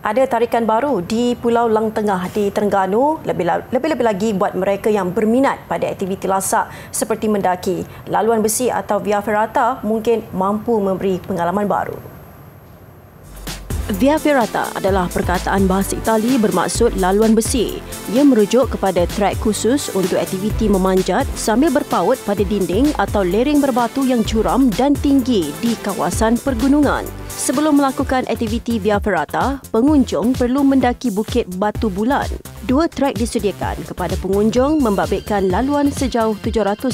Ada tarikan baru di Pulau Lang Tengah di Terengganu, lebih-lebih lagi buat mereka yang berminat pada aktiviti lasak seperti mendaki, laluan besi atau via ferrata mungkin mampu memberi pengalaman baru. Via ferrata adalah perkataan bahasa Itali bermaksud laluan besi. Ia merujuk kepada trek khusus untuk aktiviti memanjat sambil berpaut pada dinding atau lereng berbatu yang curam dan tinggi di kawasan pergunungan. Sebelum melakukan aktiviti via ferrata, pengunjung perlu mendaki Bukit Batu Bulan. Dua trek disediakan kepada pengunjung membabitkan laluan sejauh 730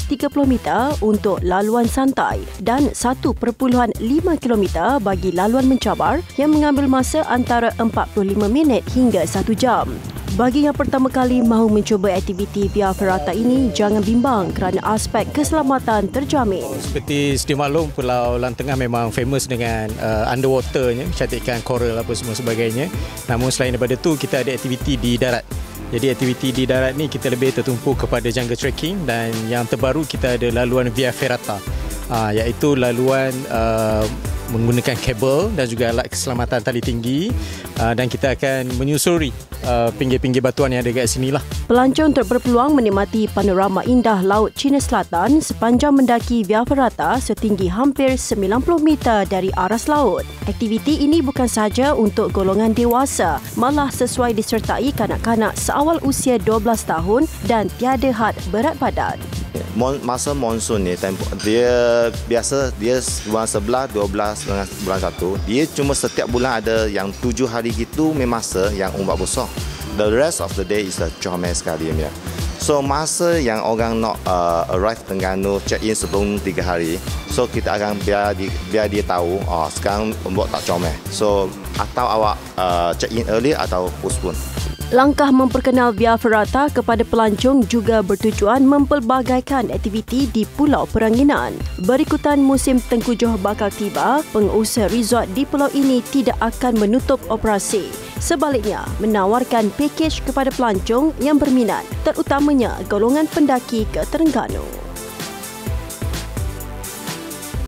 meter untuk laluan santai dan 1.5 km bagi laluan mencabar yang mengambil masa antara 45 minit hingga 1 jam. Bagi yang pertama kali mahu mencuba aktiviti via ferrata ini, jangan bimbang kerana aspek keselamatan terjamin. Seperti sedia maklum, Pulau Lang Tengah memang famous dengan underwaternya, cantikan coral apa semua sebagainya. Namun selain daripada itu, kita ada aktiviti di darat. Jadi aktiviti di darat ni kita lebih tertumpu kepada jungle trekking, dan yang terbaru kita ada laluan via ferrata, iaitu laluan menggunakan kabel dan juga alat keselamatan tali tinggi, dan kita akan menyusuri pinggir-pinggir batuan yang ada kat sinilah. Pelancong berpeluang menikmati panorama indah Laut Cina Selatan sepanjang mendaki via ferrata setinggi hampir 90 meter dari aras laut. Aktiviti ini bukan sahaja untuk golongan dewasa, malah sesuai disertai kanak-kanak seawal usia 12 tahun dan tiada had berat badan. Masa monsun ni dia biasa dia bulan 11, 12 dengan bulan 1. Dia cuma setiap bulan ada yang 7 hari gitu memang masa yang ombak besar. The rest of the day is a comel sekali ya. So masa yang orang nak arrive Terengganu check in sebelum 3 hari. So kita akan biar dia tahu sekarang ombak tak comel. So atau awak check in early atau postpone. Langkah memperkenal via ferrata kepada pelancong juga bertujuan mempelbagaikan aktiviti di Pulau Peranginan. Berikutan musim tengkujuh bakal tiba, pengusaha resort di pulau ini tidak akan menutup operasi. Sebaliknya, menawarkan pakej kepada pelancong yang berminat, terutamanya golongan pendaki ke Terengganu.